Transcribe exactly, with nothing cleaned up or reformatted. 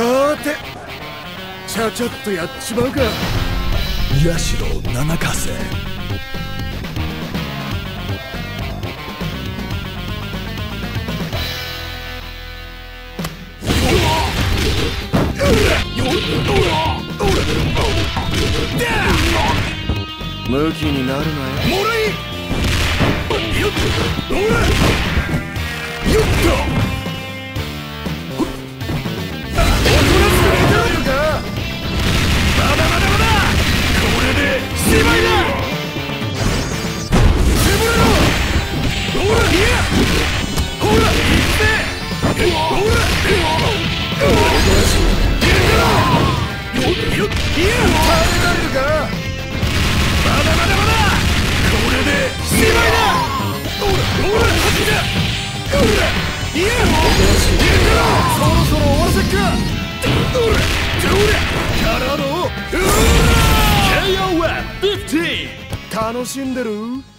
さーてちゃちゃっとやっちまうか。ヤシロを七かせ。ムキになるなよ。もらい。よっと。どれ。よっと。 楽しんでる？